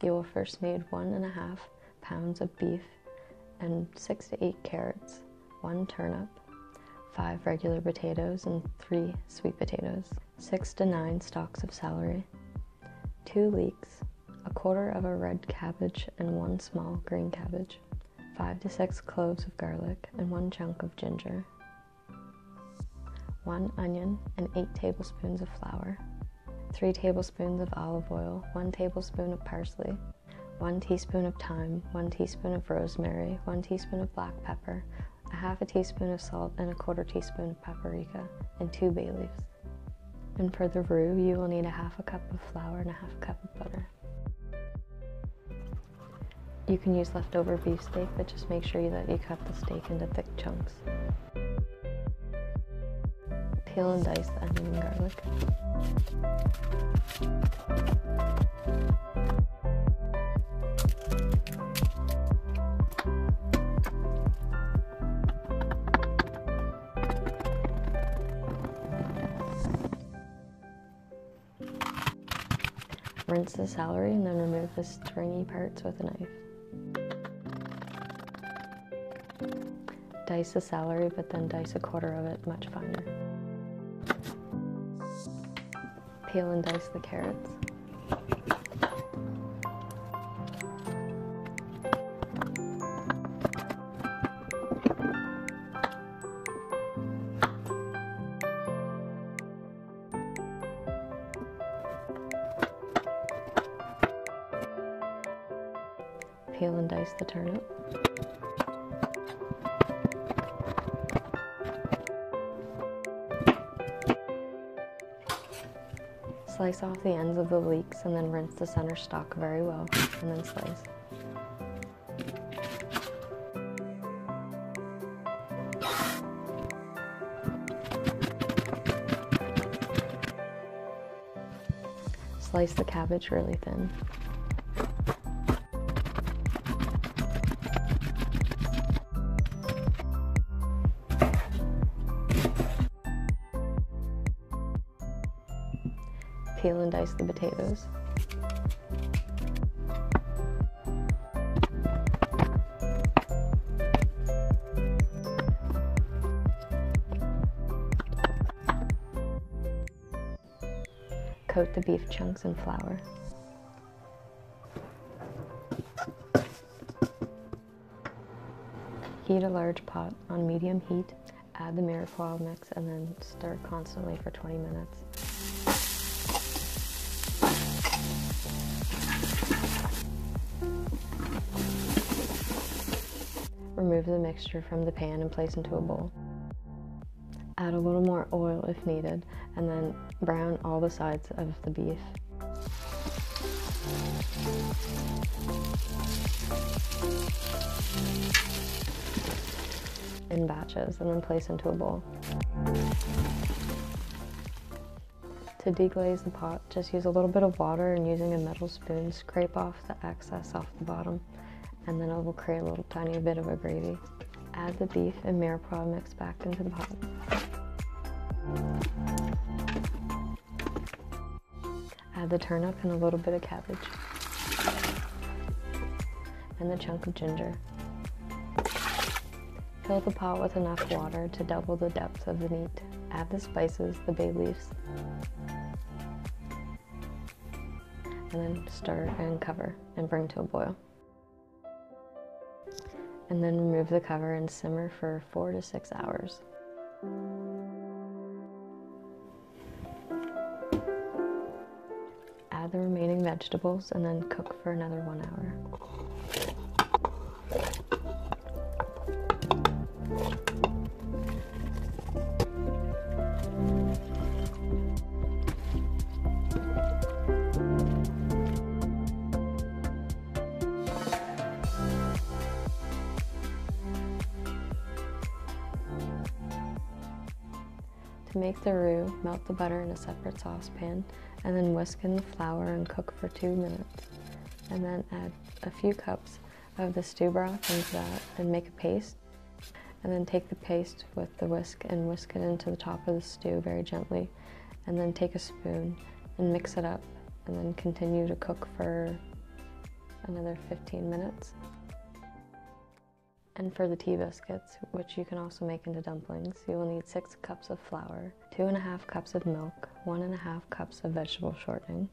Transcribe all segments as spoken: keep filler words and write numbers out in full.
Gil first made one and a half pounds of beef and six to eight carrots, one turnip, five regular potatoes and three sweet potatoes, six to nine stalks of celery, two leeks, a quarter of a red cabbage and one small green cabbage, five to six cloves of garlic and one chunk of ginger, one onion and eight tablespoons of flour, three tablespoons of olive oil, one tablespoon of parsley, one teaspoon of thyme, one teaspoon of rosemary, one teaspoon of black pepper, a half a teaspoon of salt and a quarter teaspoon of paprika, and two bay leaves. And for the roux, you will need a half a cup of flour and a half a cup of butter. You can use leftover beef steak, but just make sure that you cut the steak into thick chunks. Peel and dice the onion and garlic. Rinse the celery and then remove the stringy parts with a knife. Dice the celery, but then dice a quarter of it much finer. Peel and dice the carrots. Peel and dice the turnip. Slice off the ends of the leeks and then rinse the center stalk very well and then slice. Slice the cabbage really thin. Peel and dice the potatoes. Coat the beef chunks in flour. Heat a large pot on medium heat, add the mirepoix mix, and then stir constantly for twenty minutes. Remove the mixture from the pan and place into a bowl. Add a little more oil if needed, and then brown all the sides of the beef. In batches, and then place into a bowl. To deglaze the pot, just use a little bit of water and using a metal spoon, scrape off the excess off the bottom, and then it will create a little tiny bit of a gravy. Add the beef and mirepoix mix back into the pot. Add the turnip and a little bit of cabbage, and the chunk of ginger. Fill the pot with enough water to double the depth of the meat. Add the spices, the bay leaves, and then stir and cover and bring to a boil. And then remove the cover and simmer for four to six hours. Add the remaining vegetables and then cook for another one hour. To make the roux, melt the butter in a separate saucepan and then whisk in the flour and cook for two minutes. And then add a few cups of the stew broth into that and make a paste. and then take the paste with the whisk and whisk it into the top of the stew very gently, and then take a spoon and mix it up, and then continue to cook for another fifteen minutes. And for the tea biscuits, which you can also make into dumplings, you will need six cups of flour, two and a half cups of milk, one and a half cups of vegetable shortening,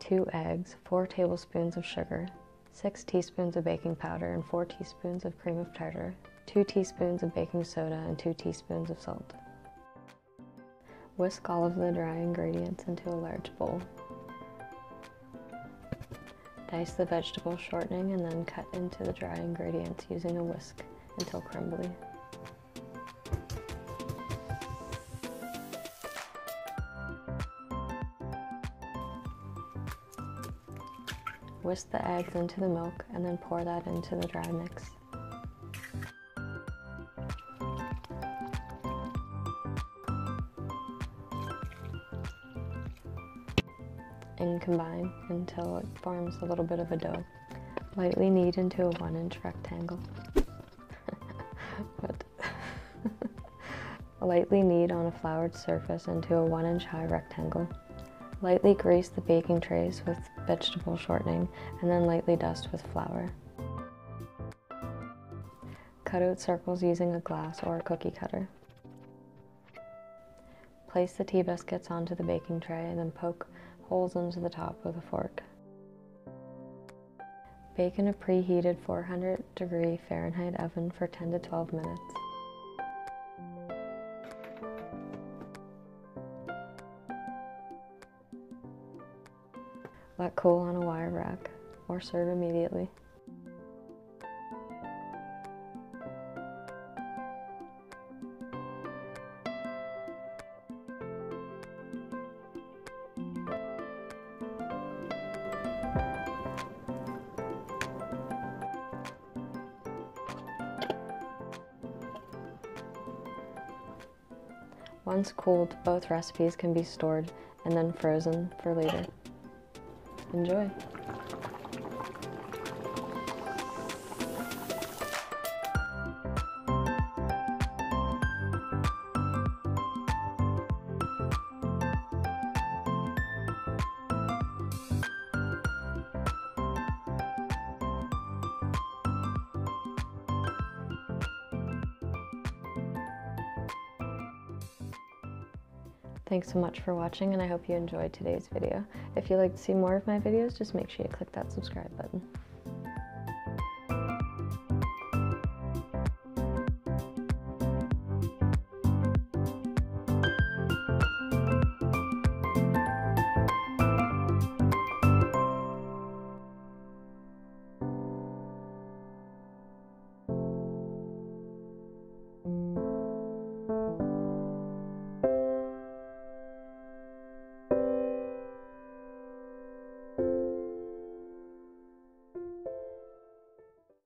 two eggs, four tablespoons of sugar, six teaspoons of baking powder and four teaspoons of cream of tartar, two teaspoons of baking soda and two teaspoons of salt. Whisk all of the dry ingredients into a large bowl. Dice the vegetable shortening and then cut into the dry ingredients using a whisk until crumbly. Whisk the eggs into the milk and then pour that into the dry mix. And combine until it forms a little bit of a dough. Lightly knead into a one inch rectangle. What? Lightly knead on a floured surface into a one inch high rectangle. Lightly grease the baking trays with vegetable shortening and then lightly dust with flour. Cut out circles using a glass or a cookie cutter. Place the tea biscuits onto the baking tray and then poke holes into the top with a fork. Bake in a preheated four hundred degree Fahrenheit oven for ten to twelve minutes. Let cool on a wire rack, or serve immediately. Once cooled, both recipes can be stored and then frozen for later. Enjoy! Thanks so much for watching, and I hope you enjoyed today's video. If you'd like to see more of my videos, just make sure you click that subscribe button.